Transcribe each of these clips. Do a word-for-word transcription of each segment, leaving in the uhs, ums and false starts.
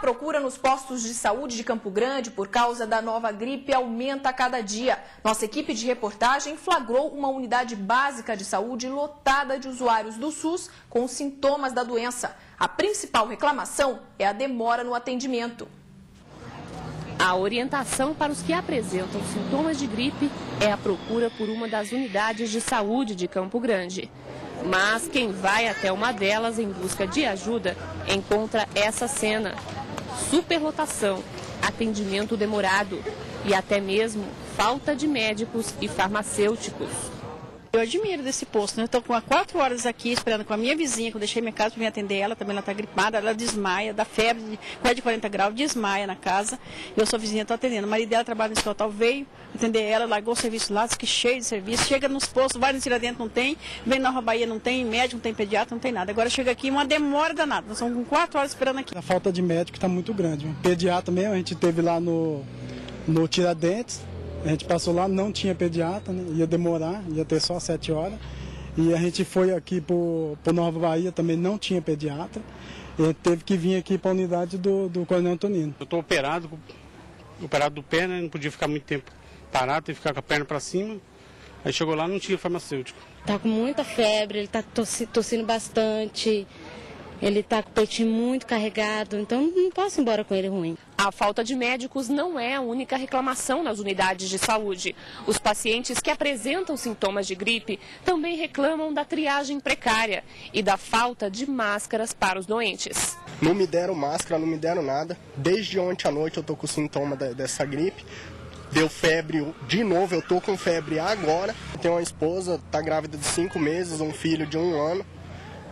procura nos postos de saúde de Campo Grande por causa da nova gripe aumenta a cada dia. Nossa equipe de reportagem flagrou uma unidade básica de saúde lotada de usuários do SUS com sintomas da doença. A principal reclamação é a demora no atendimento. A orientação para os que apresentam sintomas de gripe é a procura por uma das unidades de saúde de Campo Grande. Mas quem vai até uma delas em busca de ajuda encontra essa cena: superlotação, atendimento demorado e até mesmo falta de médicos e farmacêuticos. Eu admiro desse posto, né? Eu estou há quatro horas aqui esperando com a minha vizinha, que eu deixei minha casa para me atender ela, também ela está gripada, ela desmaia, dá febre, de quase de quarenta graus, desmaia na casa. Eu sou vizinha, estou atendendo. O marido dela trabalha nesse hotel, veio atender ela, largou o serviço lá, disse que cheio de serviço. Chega nos postos, vai no Tiradentes, não tem, vem na Nova Bahia, não tem médico, não tem pediatra, não tem nada. Agora chega aqui, uma demora danada, nós estamos com quatro horas esperando aqui. A falta de médico está muito grande. O pediatra mesmo, a gente teve lá no, no Tiradentes. A gente passou lá, não tinha pediatra, né? Ia demorar, ia ter só sete horas. E a gente foi aqui para Nova Bahia, também não tinha pediatra. E a gente teve que vir aqui para a unidade do, do Coronel Antonino. Eu estou operado, operado do pé, né? Não podia ficar muito tempo parado, tem que ficar com a perna para cima. Aí chegou lá, não tinha farmacêutico. Está com muita febre, ele está tossindo bastante. Ele está com o peitinho muito carregado, então não posso ir embora com ele ruim. A falta de médicos não é a única reclamação nas unidades de saúde. Os pacientes que apresentam sintomas de gripe também reclamam da triagem precária e da falta de máscaras para os doentes. Não me deram máscara, não me deram nada. Desde ontem à noite eu estou com sintoma dessa gripe. Deu febre de novo, eu estou com febre agora. Eu tenho uma esposa, está grávida de cinco meses, um filho de um ano.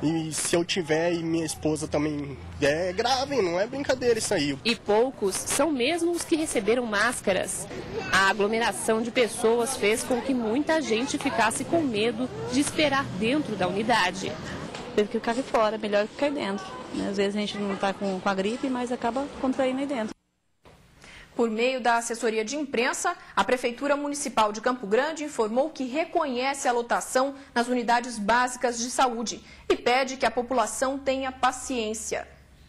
E se eu tiver e minha esposa também, é grave, não é brincadeira isso aí. E poucos são mesmo os que receberam máscaras. A aglomeração de pessoas fez com que muita gente ficasse com medo de esperar dentro da unidade. Teve que ficar fora, melhor que ficar dentro. Às vezes a gente não está com a gripe, mas acaba contraindo aí dentro. Por meio da assessoria de imprensa, a Prefeitura Municipal de Campo Grande informou que reconhece a lotação nas unidades básicas de saúde e pede que a população tenha paciência.